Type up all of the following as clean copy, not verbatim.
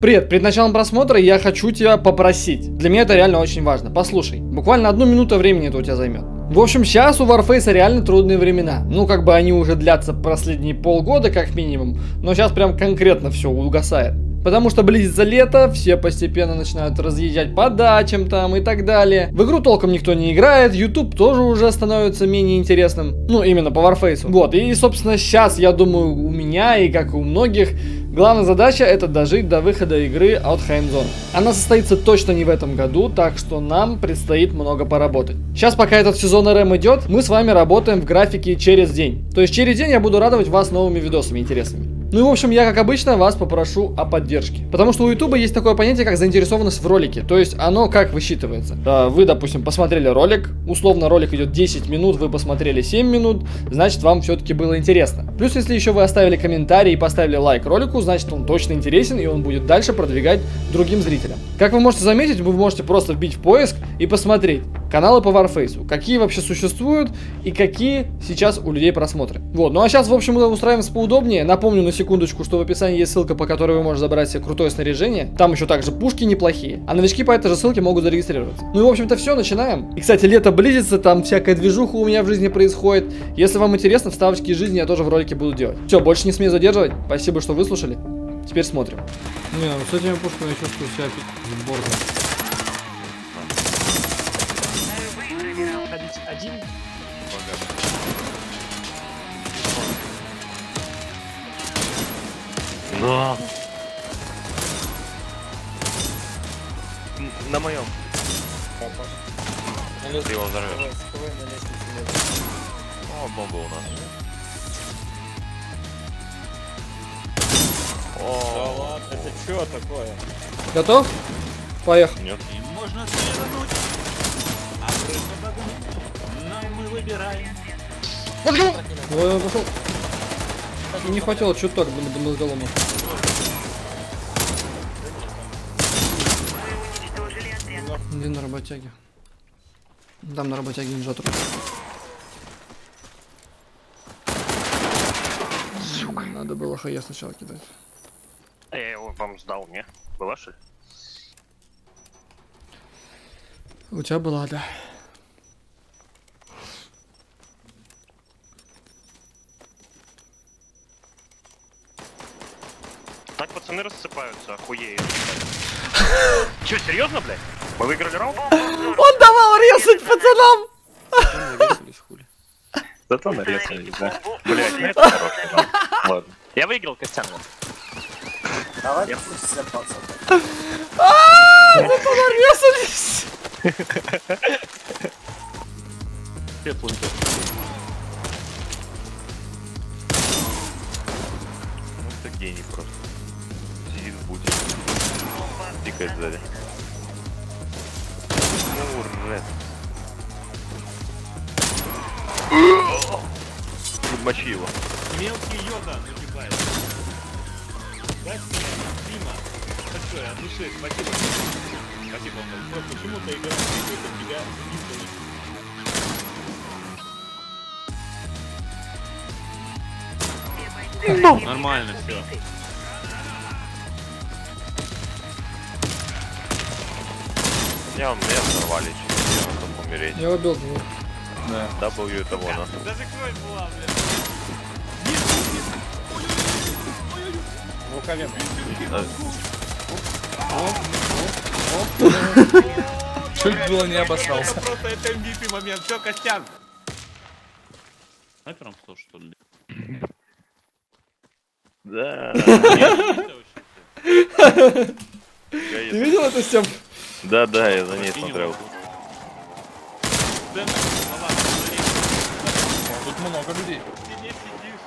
Привет, перед началом просмотра я хочу тебя попросить. Для меня это реально очень важно. Послушай, буквально 1 минуту времени это у тебя займет. В общем, сейчас у Warface реально трудные времена. Ну, как бы они уже длятся последние полгода, как минимум. Но сейчас прям конкретно все угасает. Потому что близится лето, все постепенно начинают разъезжать по дачам там и так далее. В игру толком никто не играет, YouTube тоже уже становится менее интересным. Ну, именно по Warface. Вот, и, собственно, сейчас, я думаю, у меня и как и у многих, главная задача — это дожить до выхода игры Outheim Zone. Она состоится точно не в этом году, так что нам предстоит много поработать. Сейчас, пока этот сезон РМ идет, мы с вами работаем в графике через день. То есть через день я буду радовать вас новыми видосами интересными. Ну и в общем, я как обычно вас попрошу о поддержке. Потому что у YouTube есть такое понятие, как заинтересованность в ролике. То есть оно как высчитывается? Вы, допустим, посмотрели ролик. Условно ролик идет 10 минут, вы посмотрели 7 минут. Значит, вам все-таки было интересно. Плюс, если еще вы оставили комментарий и поставили лайк ролику, значит он точно интересен и он будет дальше продвигать другим зрителям. Как вы можете заметить, вы можете просто вбить в поиск и посмотреть каналы по Warface, какие вообще существуют и какие сейчас у людей просмотры. Вот, ну а сейчас, в общем, мы устраиваемся поудобнее. Напомню на секундочку, что в описании есть ссылка, по которой вы можете забрать себе крутое снаряжение. Там еще также пушки неплохие, а новички по этой же ссылке могут зарегистрироваться. Ну и в общем-то все, начинаем. И, кстати, лето близится, там всякая движуха у меня в жизни происходит. Если вам интересно, вставочки из жизни я тоже в ролике буду делать. Все, больше не смею задерживать. Спасибо, что выслушали. Теперь смотрим. Не, ну с этими пушками я чувствую себя сборно. Один. Да. На моем. Ты его взорвешь. О, бомба у нас. О, да ладно, это что такое? Готов? Поехал. Нет. Можно свернуть. Ой, пошел. Не хватило чуток до мозголома. Где на работяге? Дам на работяге инжатру. Сука. Надо было хая сначала кидать. Я его вам сдал, не? Была что ли? У тебя была, да. Так пацаны рассыпаются, охуеют. Че, серьезно, блядь? Мы выиграли раунд? Он давал резать пацанам! Зато нарезали, да. Блядь, это хороший раунд. Ладно. Я выиграл, Костян. Давай я пусть все пацаны. Аааа, зато нарезались! Все плунки. Ну ты гений просто. Будет. Дикая сзади. Ура! Мочи его. Мелкий йода нагибает. Дай Дима. Что, я души, спасибо. Спасибо, он почему-то играет против тебя. Но. Нормально все. Меня взорвали, чтобы умереть. Я убил двух. Да. W это вон. Даже кровь была, блядь. Чуть было не обосрался. Просто это MVP момент. Все, Костян. Снайпером стал, что ли? Да. Ты видел это, Степ? Да-да, я за ней смотрел. Тут много людей. Ты не сидишь.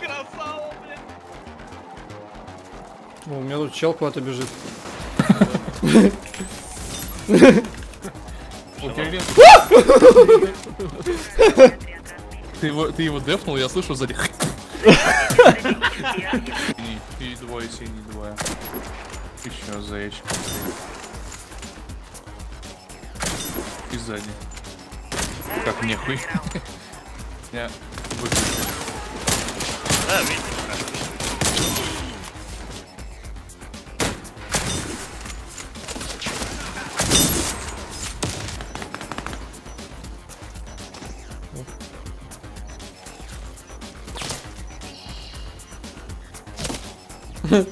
Красава, блядь. О, у меня тут чел куда-то бежит. Ты его дефнул, я слышу сзади. И двое, синий, двое. Еще за ящиком. И сзади. Как мне хуй. Я выключил. Так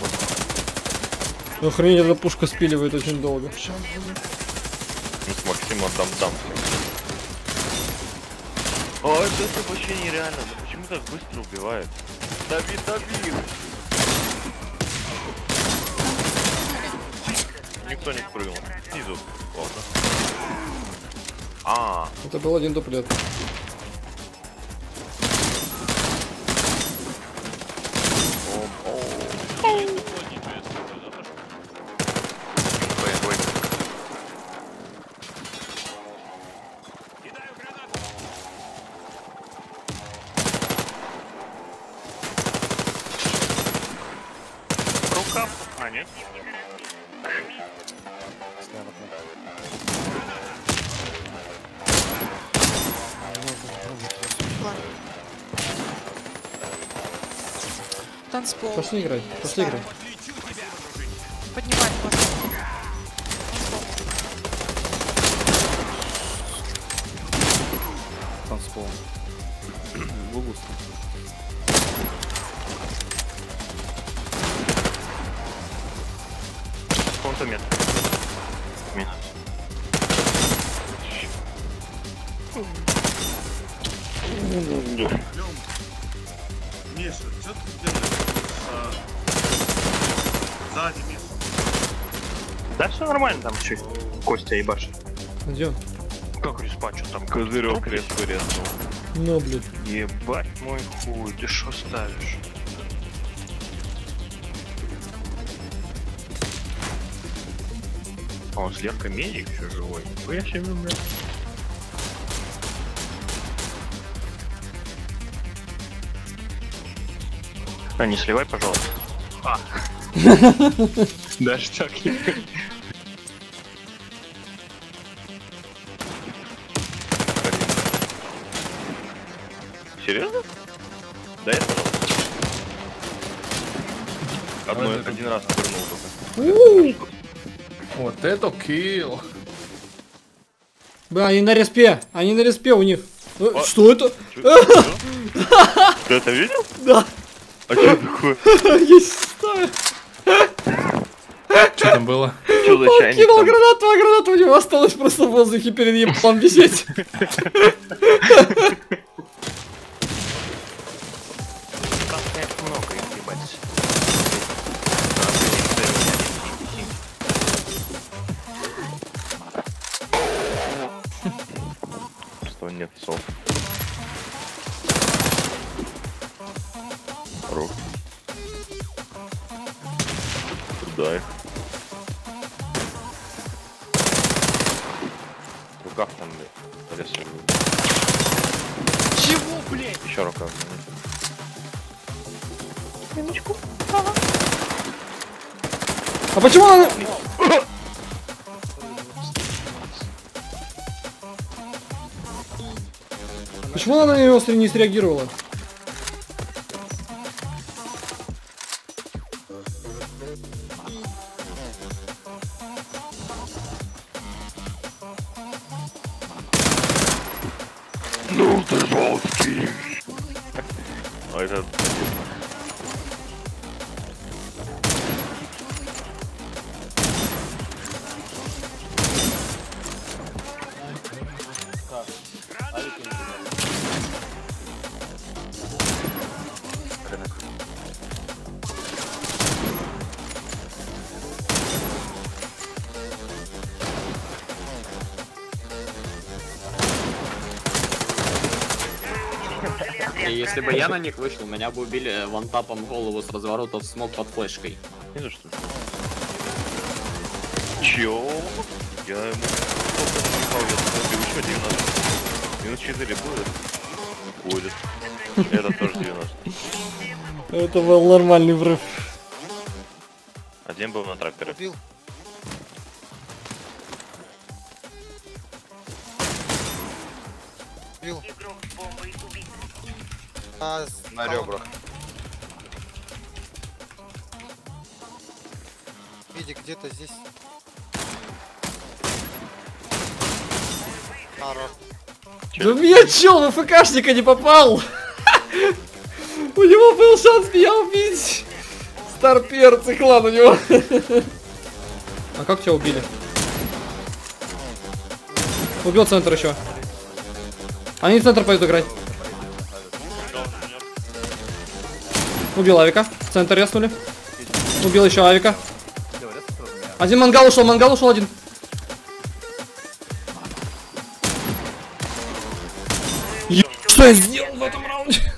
вот. Охренеть, эта пушка спиливает очень долго. Ну с Максимом там. О, это вообще нереально. Почему так быстро убивает? Дави. Никто не прыгнул. Снизу. Ладно. Это был один дуплет. Нет. Танцпол. Пошли играть. Поднимать можно. Танцпол. Метр. Миша, что ты делаешь? Сзади, Миша. Да все нормально, там чуть Костя ебашит. Идем. Как респачу там? Козырек резнул. Ну, блядь. Ебать мой хуй, ты шо ставишь? А он слегка медик еще живой. Я себе люблю. А не сливай, пожалуйста. Даже так. Серьезно? Да это. Один раз нырнул только. Вот это килл. Да, они на респе у них. А, что это? Ты это видел? Да. А что такое? Я считаю. Что там было? Что за чайник? Он кинул гранату, а граната у него осталась просто в воздухе перед ним висеть. Нет, сов. Рух. Дай. Рукав там, блядь. Чего, блядь? Еще рукав. Минуточку. А почему она... Почему она на него не среагировала? Ну ты жесткий! А это... Если бы я на них вышел, меня бы убили вантапом голову с разворотов смог под флешкой. Не за что. Чё? Я ему... Ты еще 90. Минус 4 будет. Это тоже 90. Это был нормальный врыв. Один был на тракторе. Убил. На ребрах. Види, где-то здесь. Хорош. Да меня чел на ФКшника не попал! У него был шанс меня убить! Старпер, циклан у него! А как тебя убили? Убил центр еще. Они в центр пойдут играть. Убил авика. Центр резнули. Убил еще авика. Один мангал ушел один. Что я сделал в этом раунде?